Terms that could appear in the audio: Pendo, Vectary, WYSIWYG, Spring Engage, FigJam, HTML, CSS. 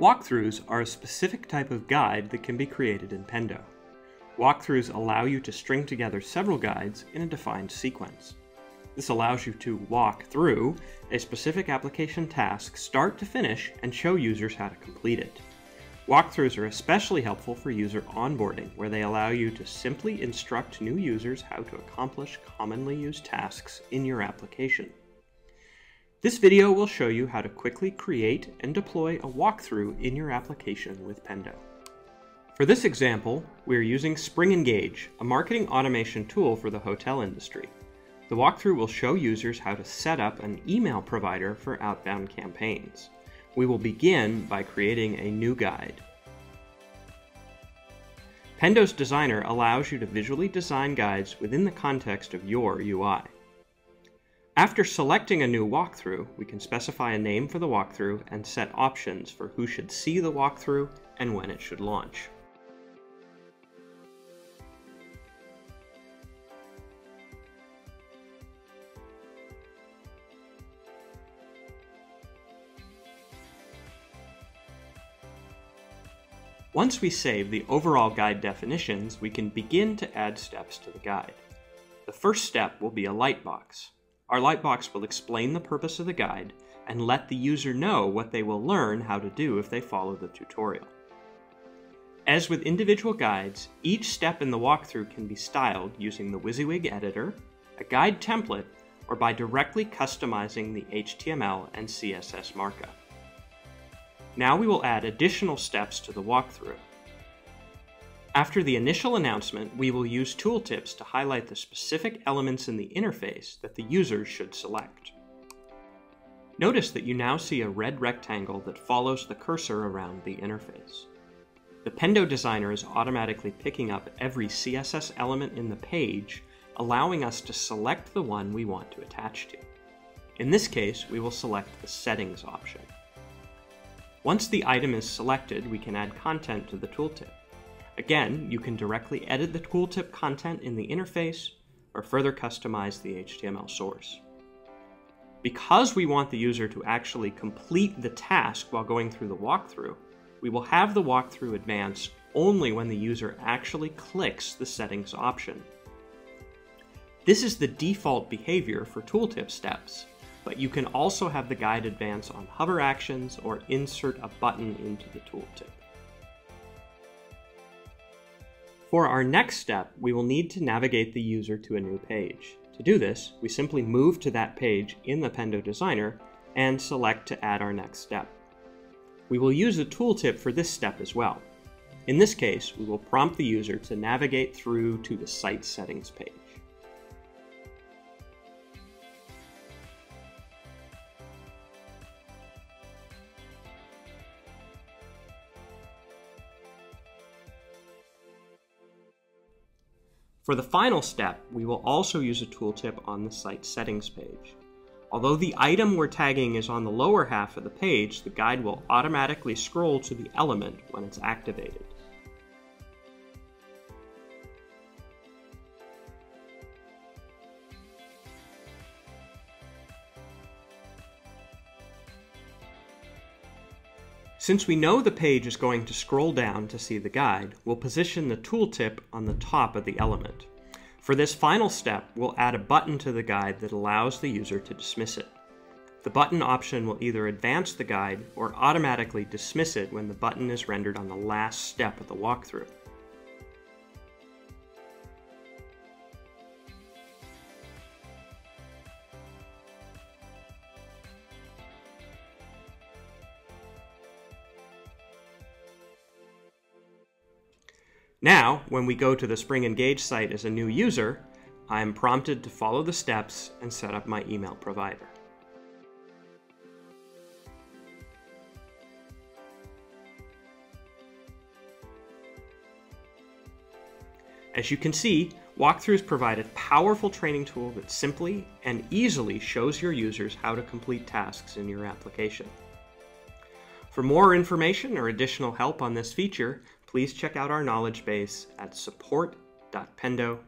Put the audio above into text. Walkthroughs are a specific type of guide that can be created in Pendo. Walkthroughs allow you to string together several guides in a defined sequence. This allows you to walk through a specific application task start to finish and show users how to complete it. Walkthroughs are especially helpful for user onboarding, where they allow you to simply instruct new users how to accomplish commonly used tasks in your application. This video will show you how to quickly create and deploy a walkthrough in your application with Pendo. For this example, we are using Spring Engage, a marketing automation tool for the hotel industry. The walkthrough will show users how to set up an email provider for outbound campaigns. We will begin by creating a new guide. Pendo's designer allows you to visually design guides within the context of your UI. After selecting a new walkthrough, we can specify a name for the walkthrough and set options for who should see the walkthrough and when it should launch. Once we save the overall guide definitions, we can begin to add steps to the guide. The first step will be a lightbox. Our lightbox will explain the purpose of the guide and let the user know what they will learn how to do if they follow the tutorial. As with individual guides, each step in the walkthrough can be styled using the WYSIWYG editor, a guide template, or by directly customizing the HTML and CSS markup. Now we will add additional steps to the walkthrough. After the initial announcement, we will use tooltips to highlight the specific elements in the interface that the user should select. Notice that you now see a red rectangle that follows the cursor around the interface. The Pendo designer is automatically picking up every CSS element in the page, allowing us to select the one we want to attach to. In this case, we will select the settings option. Once the item is selected, we can add content to the tooltip. Again, you can directly edit the tooltip content in the interface or further customize the HTML source. Because we want the user to actually complete the task while going through the walkthrough, we will have the walkthrough advance only when the user actually clicks the settings option. This is the default behavior for tooltip steps, but you can also have the guide advance on hover actions or insert a button into the tooltip. For our next step, we will need to navigate the user to a new page. To do this, we simply move to that page in the Pendo Designer and select to add our next step. We will use a tooltip for this step as well. In this case, we will prompt the user to navigate through to the site settings page. For the final step, we will also use a tooltip on the site settings page. Although the item we're tagging is on the lower half of the page, the guide will automatically scroll to the element when it's activated. Since we know the page is going to scroll down to see the guide, we'll position the tooltip on the top of the element. For this final step, we'll add a button to the guide that allows the user to dismiss it. The button option will either advance the guide or automatically dismiss it when the button is rendered on the last step of the walkthrough. Now, when we go to the Spring Engage site as a new user, I am prompted to follow the steps and set up my email provider. As you can see, walkthroughs provide a powerful training tool that simply and easily shows your users how to complete tasks in your application. For more information or additional help on this feature, please check out our knowledge base at support.pendo.io.